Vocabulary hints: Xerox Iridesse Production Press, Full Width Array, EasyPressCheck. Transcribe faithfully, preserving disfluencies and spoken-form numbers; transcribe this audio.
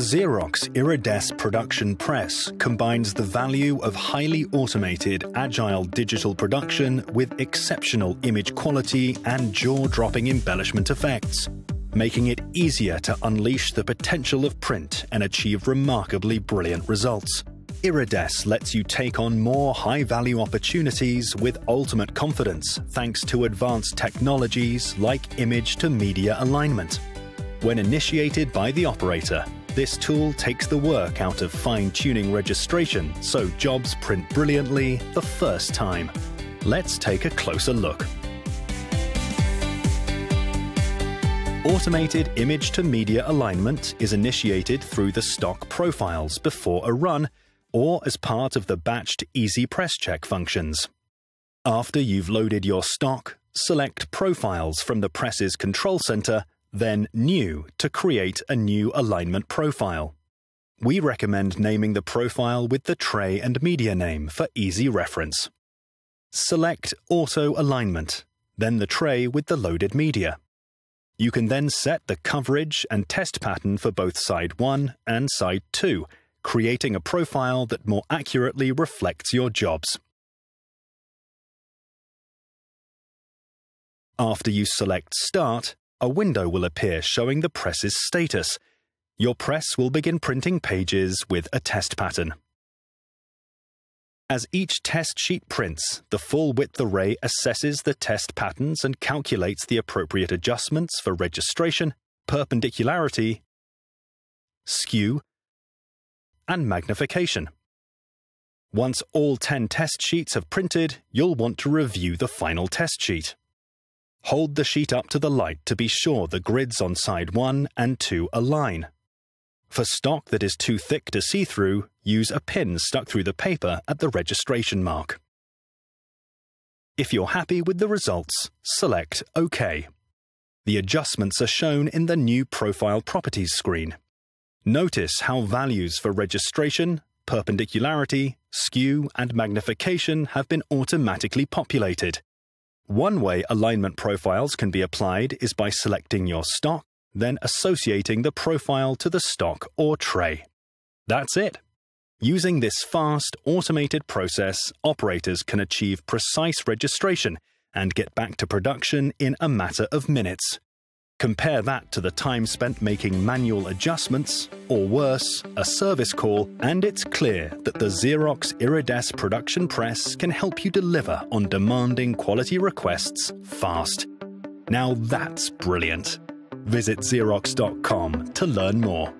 Xerox Iridesse Production Press combines the value of highly automated, agile digital production with exceptional image quality and jaw-dropping embellishment effects, making it easier to unleash the potential of print and achieve remarkably brilliant results. Iridesse lets you take on more high-value opportunities with ultimate confidence thanks to advanced technologies like image-to-media alignment. When initiated by the operator, this tool takes the work out of fine-tuning registration so jobs print brilliantly the first time. Let's take a closer look. Automated image-to-media alignment is initiated through the stock profiles before a run or as part of the batched EasyPressCheck functions. After you've loaded your stock, select Profiles from the press's control center, then New to create a new alignment profile. We recommend naming the profile with the tray and media name for easy reference. Select Auto Alignment, then the tray with the loaded media. You can then set the coverage and test pattern for both side one and side two, creating a profile that more accurately reflects your jobs. After you select Start, a window will appear showing the press's status. Your press will begin printing pages with a test pattern. As each test sheet prints, the Full Width Array assesses the test patterns and calculates the appropriate adjustments for registration, perpendicularity, skew, and magnification. Once all ten test sheets have printed, you'll want to review the final test sheet. Hold the sheet up to the light to be sure the grids on side one and two align. For stock that is too thick to see through, use a pin stuck through the paper at the registration mark. If you're happy with the results, select OK. The adjustments are shown in the new Profile Properties screen. Notice how values for registration, perpendicularity, skew, and magnification have been automatically populated. One way alignment profiles can be applied is by selecting your stock, then associating the profile to the stock or tray. That's it. Using this fast, automated process, operators can achieve precise registration and get back to production in a matter of minutes. Compare that to the time spent making manual adjustments, or worse, a service call, and it's clear that the Xerox Iridesse Production Press can help you deliver on demanding quality requests fast. Now that's brilliant. Visit Xerox dot com to learn more.